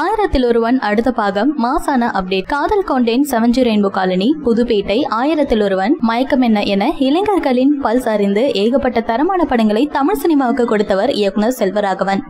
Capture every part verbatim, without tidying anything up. ஆயிரத்தில் ஒருவன் அடுத்த பாகம் மாசான update. Kadhal Kondein, seven G Rainbow Colony, Pudhupettai, Aayirathil Oruvan, Mayakkam என்ன என இளைஞர்களின் பல்ஸ் அறிந்து ஏகப்பட்ட தரமான படங்களை தமிழ் சினிமாவுக்கு கொடுத்தவர் இயக்குனர் செல்வராகவன்.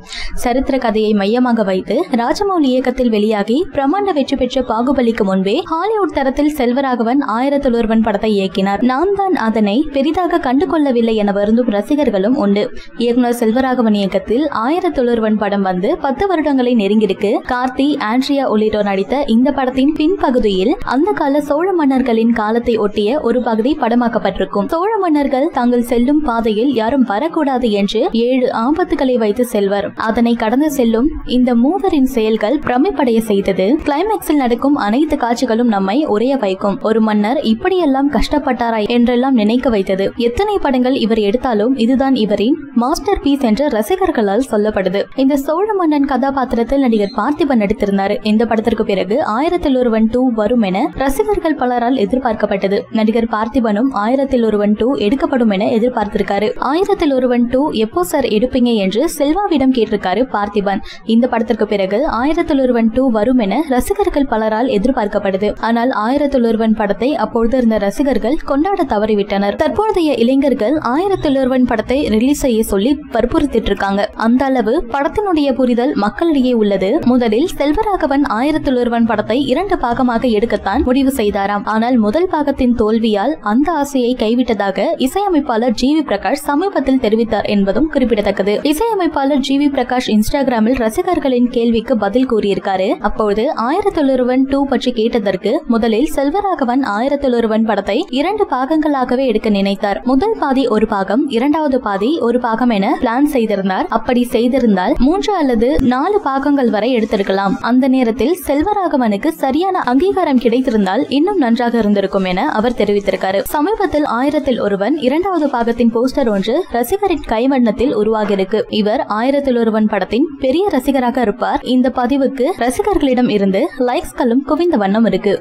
சரித்திர கதையை மையமாக வைத்து ராஜமௌலி இயக்கத்தில் வெளியாகி பிரமாண்ட வெற்றி பெற்ற பாகுபலிக்கு முன்பே ஹாலிவுட் தரத்தில் செல்வராகவன் ஆயிரத்தில் ஒருவன் படத்தை இயக்கினார். நான் தான் அதனை பெரிதாக கண்டுகொள்ளவில்லை என வருந்தும் ரசிகர்களும் உண்டு. இயக்குனர் செல்வராகவன் இயக்கத்தில் ஆயிரத்தில் ஒருவன் படம் வந்து பத்து வருடங்களை நெருங்கியிருக்கு. கார்த்தி, ஆண்ட்ரியா உள்ளிட்டோர் நடித்த இந்த படத்தின் பின்பகுதியில் அந்த கால சோழ மன்னர்களின் காலத்தை ஒட்டிய ஒரு பகுதி படமாக்கப்பட்டிருக்கும். சோழ மன்னர்கள் தாங்கள் செல்லும் பாதையில் யாரும் வரக்கூடாது என்று ஏழு ஆபத்துகளை வைத்து செல்வர். அதனை கடந்து செல்லும் இந்த மூவரின் செயல்கள் பிரமிப்படைய செய்தது. கிளைமேக்ஸில் நடக்கும் அனைத்து காட்சிகளும் நம்மை உரைய வைக்கும். ஒரு மன்னர் இப்படியெல்லாம் கஷ்டப்பட்டாரா என்றெல்லாம் நினைக்க வைத்தது. எத்தனை படங்கள் இவர் எடுத்தாலும் இதுதான் இவரின் மாஸ்டர் பீஸ் என்று ரசிகர்களால் சொல்லப்படுது. இந்த சோழ மன்னன் கதாபாத்திரத்தில் நடிகர் பார்த்தி நடித்திருந்தார். இந்த படத்திற்கு பிறகு ஆயிரத்தில் ஒருவன் டூ வரும் என ரசிகர்கள் பலரால் எதிர்பார்க்கப்பட்டது. நடிகர் பார்த்திபனும் ஆயிரத்தில் ஒருவன் டூ எடுக்கப்படும் என எதிர்பார்த்திருக்காரு. ஆயிரத்தில் ஒருவன் டூ எப்போ சார் எடுப்பீங்க என்று செல்வாவிடம் கேட்டிருக்காரு பார்த்திபன். இந்த படத்திற்கு பிறகு ஆயிரத்தில் ஒருவன் டூ வரும் என ரசிகர்கள் பலரால் எதிர்பார்க்கப்பட்டது. ஆனால் ஆயிரத்தில் ஒருவன் படத்தை அப்பொழுது இருந்த ரசிகர்கள் கொண்டாட தவறிவிட்டனர். தற்போதைய இளைஞர்கள் ஆயிரத்தில் ஒருவன் படத்தை ரிலீஸ் செய்ய சொல்லி வற்புறுத்திட்டு இருக்காங்க. அந்த அளவு படத்தினுடைய புரிதல் மக்களிடையே உள்ளது. முதல் செல்வராகவன் ஆயிரத்தில் ஒருவன் படத்தை இரண்டு பாகமாக எடுக்கத்தான் முடிவு செய்தாராம். ஆனால் முதல் பாகத்தின் தோல்வியால் அந்த ஆசையை கைவிட்டதாக இசையமைப்பாளர் ஜி வி பிரகாஷ் சமீபத்தில் தெரிவித்தார் என்பதும் குறிப்பிடத்தக்கது. இசையமைப்பாளர் ஜி வி பிரகாஷ் இன்ஸ்டாகிராமில் ரசிகர்களின் கேள்விக்கு பதில் கூறியிருக்காரு. அப்போது ஆயிரத்தில் ஒருவன் டூ பற்றி கேட்டதற்கு முதலில் செல்வராகவன் ஆயிரத்தில் ஒருவன் படத்தை இரண்டு பாகங்களாகவே எடுக்க நினைத்தார். முதல் பாதி ஒரு பாகம், இரண்டாவது பாதி ஒரு பாகம் என பிளான் செய்திருந்தார். அப்படி செய்திருந்தால் மூன்று அல்லது நாலு பாகங்கள் வரை எடுத்திருக்க. அந்த நேரத்தில் செல்வராகவனுக்கு சரியான அங்கீகாரம் கிடைத்திருந்தால் இன்னும் நன்றாக இருந்திருக்கும் என அவர் தெரிவித்திருக்காரு. சமீபத்தில் ஆயிரத்தில் ஒருவன் இரண்டாவது பாகத்தின் போஸ்டர் ஒன்று ரசிகரின் கைவண்ணத்தில் உருவாகியிருக்கு. இவர் ஆயிரத்தில் ஒருவன் படத்தின் பெரிய ரசிகராக இருப்பார். இந்த பதிவுக்கு ரசிகர்களிடம் இருந்து லைக்ஸ்களும் குவிந்த வண்ணம் இருக்கு.